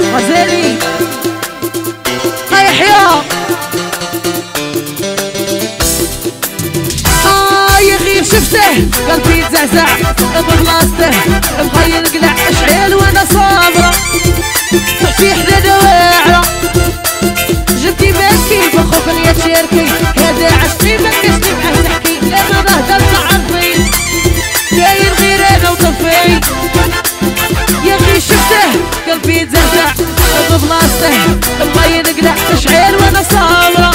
غزالي هيحيا يا غير شفته قلبي زعزع ببلاصته مخيل قلع شعيل وانا صابره في حدا واعره جدي ماشي فخوك يا تشيركي هذا عشقي ما كاش لي بحال تحكي انا نهضر تعرفي كاين غير انا وطفي يا غير شفته قلبي زعزع ببلاصته مخيل قلع شعيل وانا صابره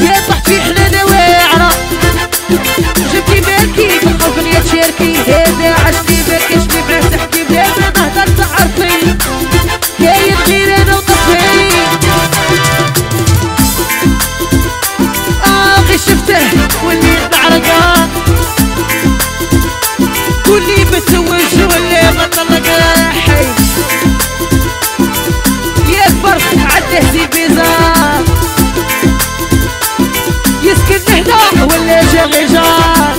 يا طحت في حدا واعره جبتي بالكي فخوك يا تشيركي هذا عشقي ما كاش لي بحال تحكي انا نهضر تعرفي كاين غير انا وطفي شفته واللي متعرقان واللي متزوج واللي مطلق راحي يكبر عالتهزي بيزار يسكن هنا ولا جاغي جار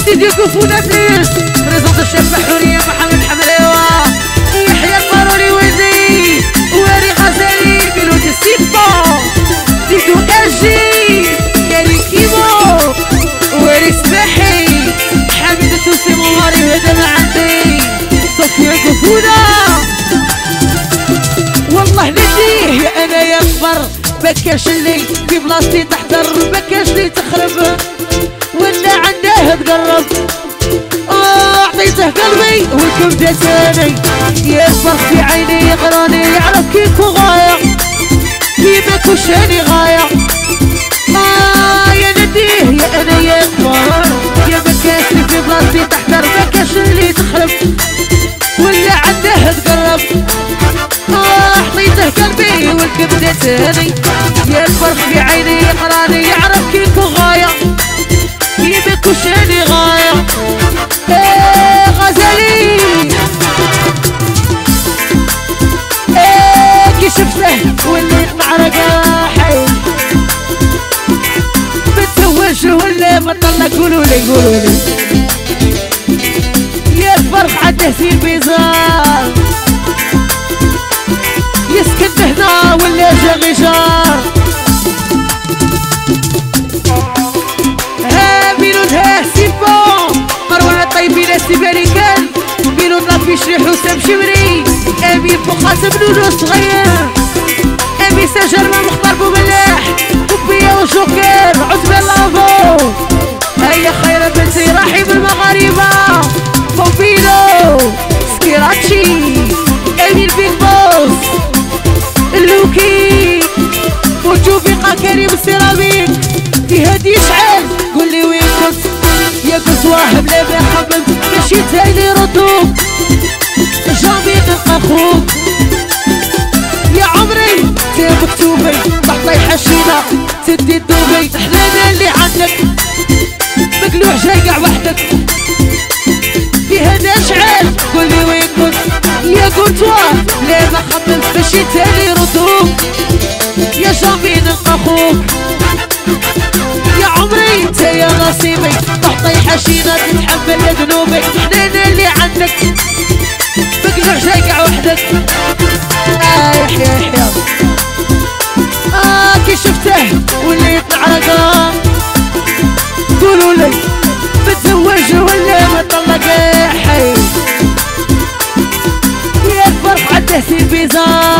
استديو كوفونا بليس ريزونت الشاب حوريه محمد حملاوه يحيى الماروني وزي هواري غزالي ميلودي سي بون زيدو اجي واري سبحي حمد التوسي مهاري هذا ما عندي صفية كفونة والله نديه يا انا يا كبر ما كاش لي في بلاصتي تحضر ما كاش لي تخرب ولا عنداه تقرب اعطيته قلبي والكبدة تاني يا كبر في عيني يغراني يعرف كيف غاية كي ما كوشاني غاية يا نديه يا انا يا كبار يا مكاش لي في بلاصتي تحضر مكاش لي تخرب ولا عندها تقرب حطيته قلبي والكبده تاني يا كبر في عيني يقراني يعرف كيفو غايه كي ماكوش اني غايه غزالي كي شفته واللي معرقه حي ولا مطلق قولولي قولولي يا الفرق عالتهزيل بيزار يسكن هنا ولا جاغي جار ها ميلود ها سي بون مروان الطيبين السبالي كلب ميلود ربي شريح وسام شمري امين بوقاسم نونو صغير امين سجر من مختار بوملاح كوبيا وجوكر عتبه لافو هيا خير بنتي راحي بالمغاربه بوبيلو سكيراتشي امين بيك بوس اللوكي وتوفيقه كريم السيراميك تهدي شعل قولي وين كنت يا كنت واهم لا ما خممت ماشي تاني ردوك جامي نلقى اخوك يا عمري تابك توبي بحطي حشينا تدي الدوبي حنانا اللي عندك مقلوع جاي كاع وحدك فيها نشعل قولي وين كنت يا كورتوا لا ما خممت ماشي تاني ردوك يا جامي نلقى اخوك يا عمري انت يا نصيبي بحطي حشينا تتحمل ذنوبي حنانا اللي عندك مقلوع جاي كاع وحدك يحيا يحيا كي شفته واللي يطلع رقا قولولي متزوج ولا مطلق حي يا الفرح عالتهزيل بيزار